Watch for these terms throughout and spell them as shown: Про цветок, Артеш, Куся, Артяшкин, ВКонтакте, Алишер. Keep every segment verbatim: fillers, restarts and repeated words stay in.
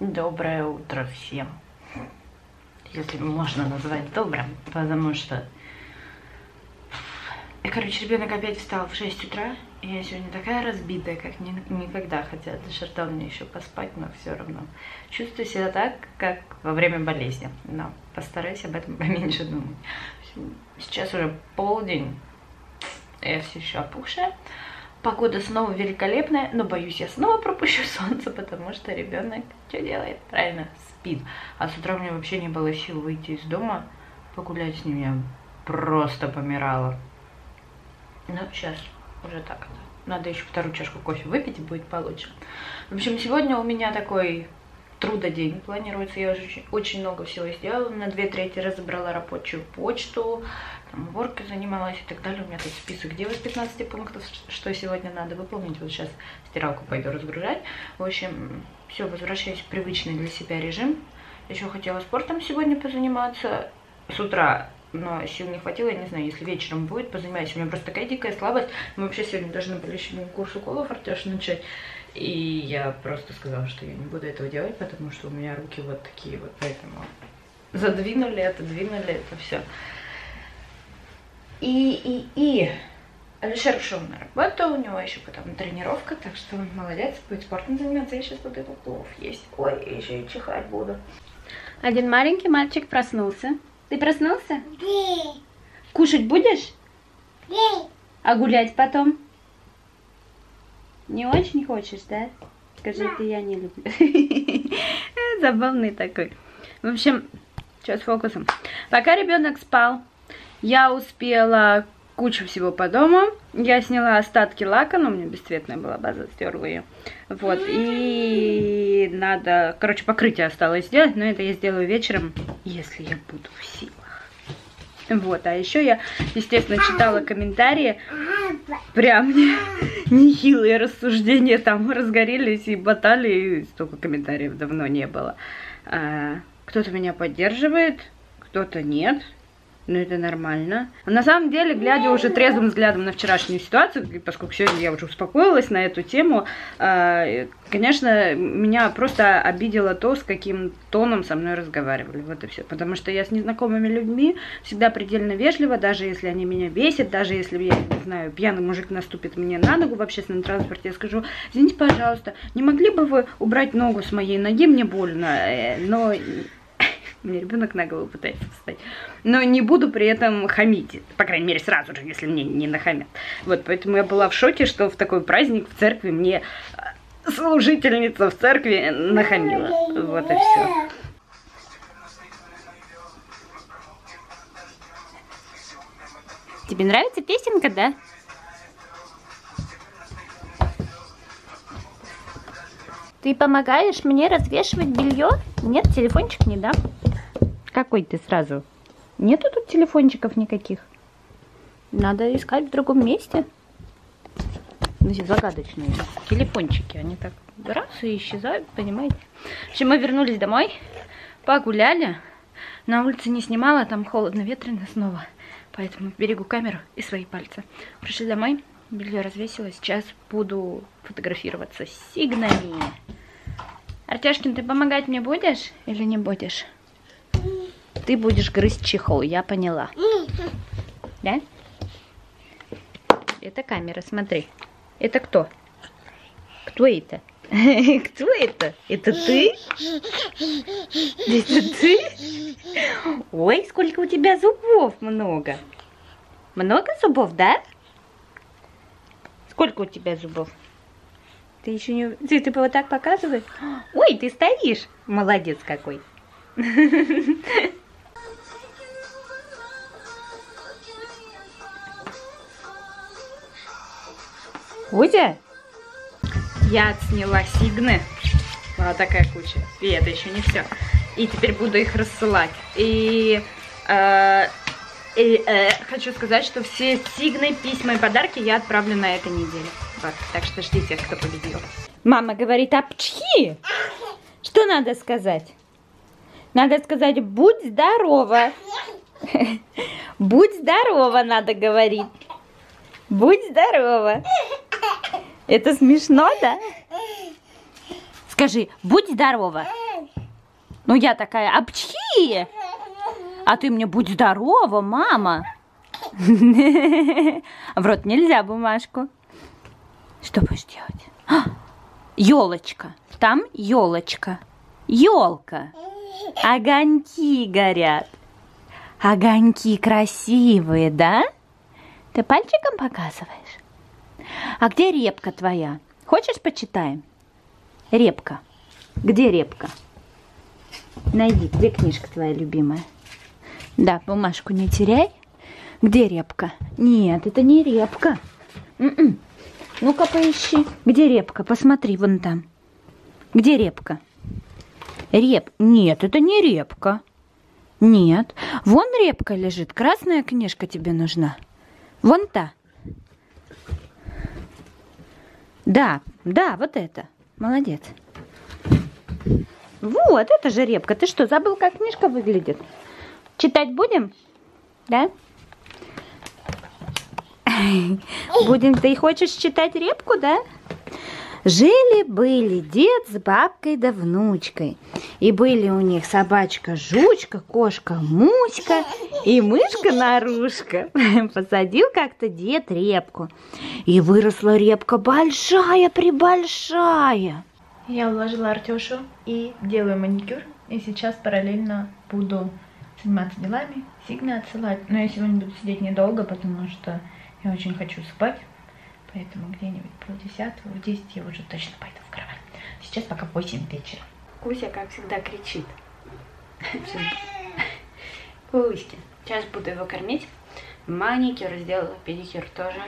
Доброе утро всем, если можно назвать добрым, потому что, и, короче, ребенок опять встал в шесть утра, и я сегодня такая разбитая, как ни... никогда, хотя Алишер дал мне еще поспать, но все равно чувствую себя так, как во время болезни, но постараюсь об этом поменьше думать. Сейчас уже полдень, я все еще опухшая. Погода снова великолепная, но боюсь, я снова пропущу солнце, потому что ребенок что делает? Правильно, спит. А с утра у меня вообще не было сил выйти из дома, погулять с ним, я просто помирала. Но сейчас уже так. Надо еще вторую чашку кофе выпить, и будет получше. В общем, сегодня у меня такой трудодень планируется. Я уже очень, очень много всего сделала. На две трети разобрала рабочую почту, там, уборкой занималась и так далее. У меня тут список дел из пятнадцати пунктов, что сегодня надо выполнить. Вот сейчас стиралку пойду разгружать. В общем, все, возвращаюсь в привычный для себя режим. Еще хотела спортом сегодня позаниматься с утра, но сил не хватило. Я не знаю, если вечером будет, позанимаюсь. У меня просто такая дикая слабость. Мы вообще сегодня должны были еще курс уколов Артеш начать. И я просто сказала, что я не буду этого делать, потому что у меня руки вот такие вот, поэтому задвинули, отодвинули, это все. И, и, и Алишер ушел на работу, у него еще потом тренировка, так что он молодец, будет спортом заниматься, я сейчас буду этот плов есть. Ой, еще и чихать буду. Один маленький мальчик проснулся. Ты проснулся? Да. Кушать будешь? Да. А гулять потом? Не очень хочешь, да? Скажи, да. Ты я не люблю. Забавный такой. В общем, что с фокусом? Пока ребенок спал, я успела кучу всего по дому. Я сняла остатки лака, но у меня бесцветная была база, стерла ее. Вот, и надо, короче, покрытие осталось сделать, но это я сделаю вечером, если я буду в силах. Вот, а еще я, естественно, читала комментарии. Прям нехилые рассуждения там разгорелись и баталии, и столько комментариев давно не было. А, кто-то меня поддерживает, кто-то нет, но это нормально. А на самом деле, глядя уже трезвым взглядом на вчерашнюю ситуацию, поскольку сегодня я уже успокоилась на эту тему, а, конечно, меня просто обидело то, с каким тоном со мной разговаривали. Вот и все. Потому что я с незнакомыми людьми всегда предельно вежлива, даже если они меня бесят, даже если, я не знаю, пьяный мужик наступит мне на ногу в общественном транспорте, я скажу: извините, пожалуйста, не могли бы вы убрать ногу с моей ноги, мне больно, но... Мне ребенок на голову пытается встать. Но не буду при этом хамить. По крайней мере, сразу же, если мне не нахамят. Вот, поэтому я была в шоке, что в такой праздник в церкви мне служительница в церкви нахамила. Вот и все. Тебе нравится песенка, да? Ты помогаешь мне развешивать белье? Нет, телефончик не дам. Какой ты сразу? Нету тут телефончиков никаких. Надо искать в другом месте. Ну, здесь загадочные телефончики. Они так раз и исчезают, понимаете? В общем, мы вернулись домой, погуляли. На улице не снимала, там холодно, ветрено снова. Поэтому берегу камеру и свои пальцы. Пришли домой, белье развесила. Сейчас буду фотографироваться с сигнами. Артяшкин, ты помогать мне будешь или не будешь? Ты будешь грызть чехол, я поняла. Да? Это камера, смотри. Это кто? Кто это? Кто это? Это ты? Это ты? Ой, сколько у тебя зубов много. Много зубов, да? Сколько у тебя зубов? Ты еще не... Ты, ты вот так показываешь? Ой, ты стоишь! Молодец какой! Куся? Я отсняла сигны. Вот такая куча. И это еще не все. И теперь буду их рассылать. И... Э, и э, хочу сказать, что все сигны, письма и подарки я отправлю на этой неделе. Вот, так что ждите, кто победил. Мама говорит: апчхи! Что надо сказать? Надо сказать: будь здорова. Будь здорова, надо говорить. Будь здорова. Это смешно, да? Скажи: будь здорова. Ну, я такая, апчхи! А ты мне будь здорова, мама! В рот нельзя бумажку. Что будешь делать? Елочка. Там елочка. Елка. Огоньки горят. Огоньки красивые, да? Ты пальчиком показываешь? А где репка твоя? Хочешь, почитаем? Репка. Где репка? Найди, где книжка твоя любимая? Да, бумажку не теряй. Где репка? Нет, это не репка. Ну-ка поищи. Где репка? Посмотри вон там. Где репка? Реп. Нет, это не репка. Нет. Вон репка лежит. Красная книжка тебе нужна. Вон та. Да, да, вот это. Молодец. Вот, это же репка. Ты что, забыл, как книжка выглядит? Читать будем? Да? Будем. Ты хочешь читать репку, да? Жили-были дед с бабкой да внучкой. И были у них собачка-жучка, кошка-муська и мышка-нарушка. Посадил как-то дед репку. И выросла репка большая-пребольшая. Я уложила Артешу и делаю маникюр. И сейчас параллельно буду заниматься делами. Сигна отсылать. Но я сегодня буду сидеть недолго, потому что я очень хочу спать. Поэтому где-нибудь полдесятого, в десять я уже точно пойду в кровать. Сейчас пока восемь вечера. Куся, как всегда, кричит. Куськи. Сейчас буду его кормить. Маникюр сделала, педикюр тоже.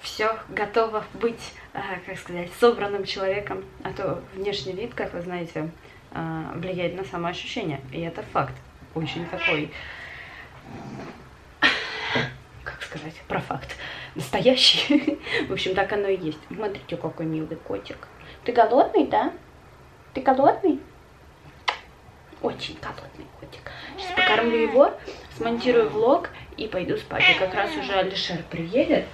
Все готово быть, как сказать, собранным человеком. А то внешний вид, как вы знаете, влияет на самоощущение. И это факт. Очень такой, как сказать, про факт. Настоящий. В общем, так оно и есть. Смотрите, какой милый котик. Ты голодный, да? Ты голодный? Очень голодный котик. Сейчас покормлю его, смонтирую влог и пойду спать. И как раз уже Алишер приедет.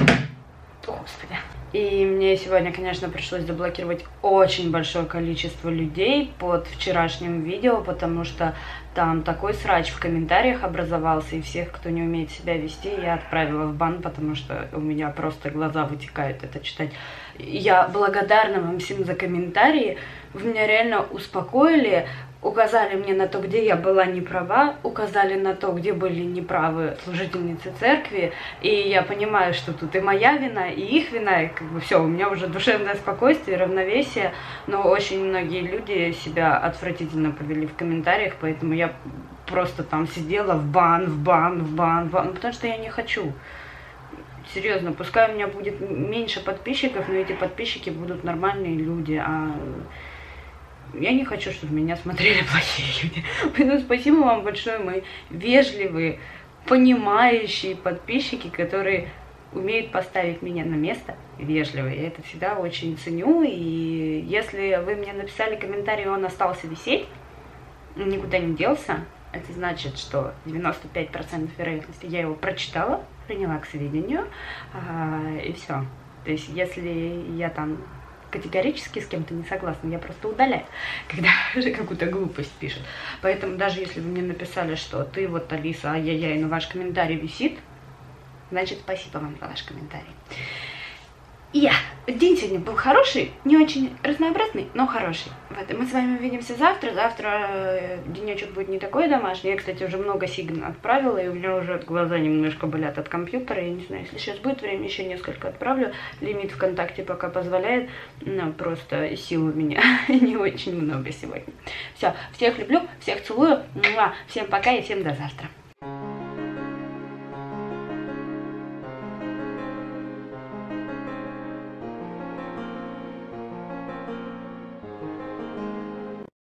О, господи. И мне сегодня, конечно, пришлось заблокировать очень большое количество людей под вчерашним видео, потому что там такой срач в комментариях образовался, и всех, кто не умеет себя вести, я отправила в бан, потому что у меня просто глаза вытекают это читать. Я благодарна вам всем за комментарии, вы меня реально успокоили, указали мне на то, где я была не права, указали на то, где были неправы служительницы церкви, и я понимаю, что тут и моя вина, и их вина, и как бы все, у меня уже душевное спокойствие, равновесие, но очень многие люди себя отвратительно повели в комментариях, поэтому я просто там сидела в бан, в бан, в бан, в бан, потому что я не хочу. Серьезно, пускай у меня будет меньше подписчиков, но эти подписчики будут нормальные люди, а... Я не хочу, чтобы меня смотрели плохие люди. Поэтому спасибо вам большое, мои вежливые, понимающие подписчики, которые умеют поставить меня на место вежливо. Я это всегда очень ценю. И если вы мне написали комментарий, он остался висеть, никуда не делся, это значит, что девяносто пять процентов вероятности я его прочитала, приняла к сведению, и все. То есть, если я там... категорически с кем-то не согласна, я просто удаляю, когда уже какую-то глупость пишет. Поэтому даже если вы мне написали, что ты вот, Алиса, ай-яй-яй, но ваш комментарий висит, значит, спасибо вам за ваш комментарий. Я. День сегодня был хороший, не очень разнообразный, но хороший. Вот. Мы с вами увидимся завтра. Завтра денечек будет не такой домашний. Я, кстати, уже много сигн отправила, и у меня уже глаза немножко болят от компьютера. Я не знаю, если сейчас будет время, еще несколько отправлю. Лимит ВКонтакте пока позволяет, но просто сил у меня не очень много сегодня. Все, всех люблю, всех целую. Всем пока и всем до завтра.